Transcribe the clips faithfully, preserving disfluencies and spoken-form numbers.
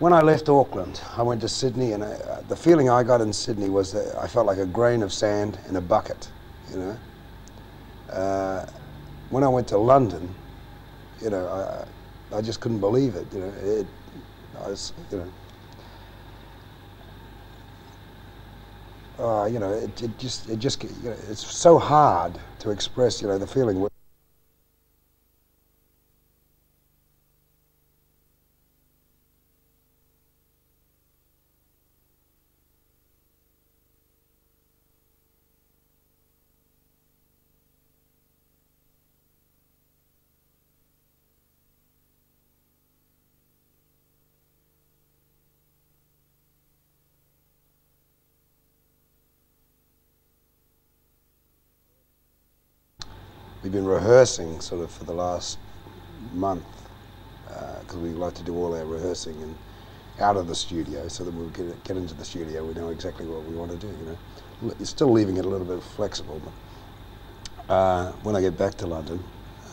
When I left Auckland, I went to Sydney, and I, the feeling I got in Sydney was that I felt like a grain of sand in a bucket, you know. Uh, when I went to London, you know, I, I just couldn't believe it, you know. It, I was, you know, Uh, you know, it, it just, it just, you know, it's so hard to express, you know, the feeling. We've been rehearsing sort of for the last month, because uh, we like to do all our rehearsing and out of the studio, so that we get get into the studio, we know exactly what we want to do. You know, it's still leaving it a little bit flexible. But uh, when I get back to London,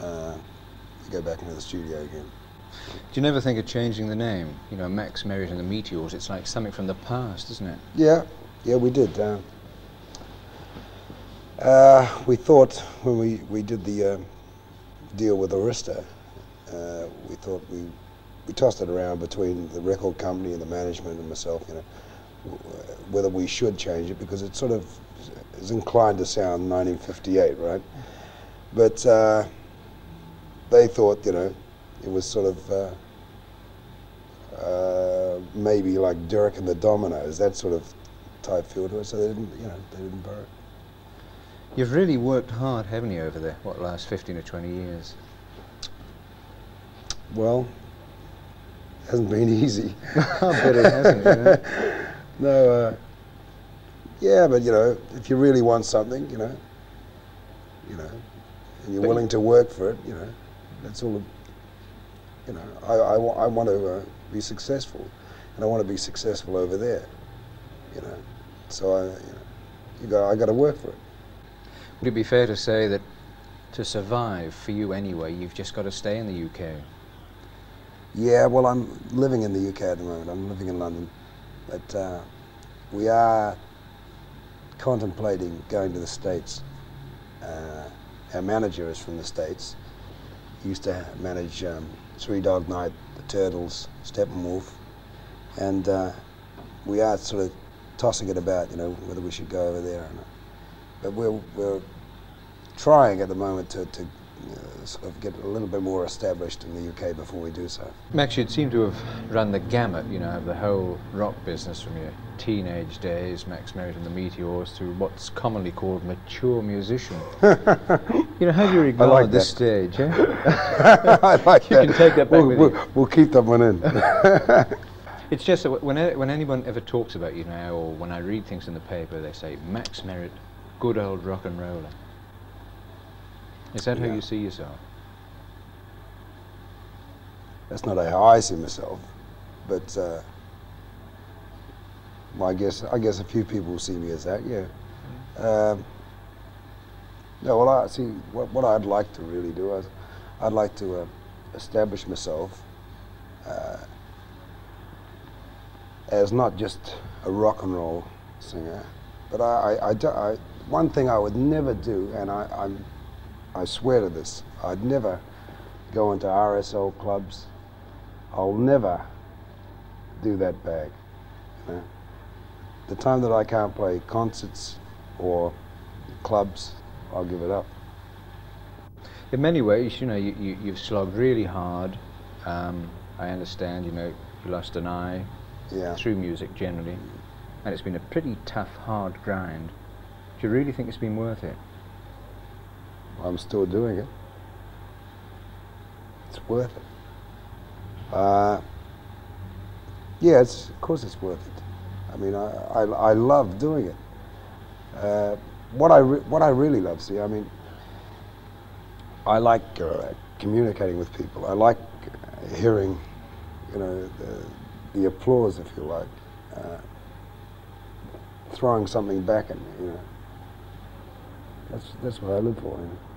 uh, I go back into the studio again. Do you never think of changing the name? You know, Max Merritt and the Meteors. It's like something from the past, isn't it? Yeah, yeah, we did. Uh, Uh, we thought when we, we did the uh, deal with Arista, uh, we thought we, we tossed it around between the record company and the management and myself, you know, w whether we should change it, because it sort of is inclined to sound nineteen fifty-eight, right? But uh, they thought, you know, it was sort of uh, uh, maybe like Derek and the Dominoes, that sort of type feel to it, so they didn't, you know, they didn't borrow it. You've really worked hard, haven't you, over the, what, last fifteen or twenty years? Well, it hasn't been easy. I bet it hasn't, you know. No, uh, yeah, but, you know, if you really want something, you know, you know, and you're but willing to work for it, you know, that's all, you know, I, I, I want to uh, be successful, and I want to be successful over there, you know, so I, you know, you got, I got to work for it. Would it be fair to say that to survive, for you anyway, you've just got to stay in the U K? Yeah, well, I'm living in the U K at the moment. I'm living in London. But uh, we are contemplating going to the States. Uh, our manager is from the States. He used to manage um, Three Dog Night, The Turtles, Steppenwolf. And uh, we are sort of tossing it about, you know, whether we should go over there or not. But we're, we're trying at the moment to, to uh, sort of get a little bit more established in the U K before we do so. Max, you'd seem to have run the gamut, you know, of the whole rock business from your teenage days, Max Merritt and the Meteors, to what's commonly called mature musician. You know, how do you regard I like this stage, eh? I like you that. You can take that back we'll, with we'll, you. We'll keep that one in. It's just that when, when anyone ever talks about you now, or when I read things in the paper, they say, Max Merritt, good old rock and roller. Is that yeah. how you see yourself? That's not how I see myself, but uh, well, I guess I guess a few people see me as that. Yeah. Um, no, well, I see what, what I'd like to really do is I'd like to uh, establish myself uh, as not just a rock and roll singer. But I, I, I, I, one thing I would never do, and I, I'm, I swear to this, I'd never go into R S L clubs. I'll never do that bag. You know? The time that I can't play concerts or clubs, I'll give it up. In many ways, you know, you, you, you've slogged really hard. Um, I understand, you know, you lost an eye yeah. through music generally. And it's been a pretty tough, hard grind. Do you really think it's been worth it? I'm still doing it. It's worth it. Uh, yeah, it's, of course it's worth it. I mean, I, I, I love doing it. Uh, what, I re what I really love, see, I mean, I like uh, communicating with people. I like hearing, you know, the, the applause, if you like. Uh, throwing something back at me, you know. That's, that's what I live for, you know.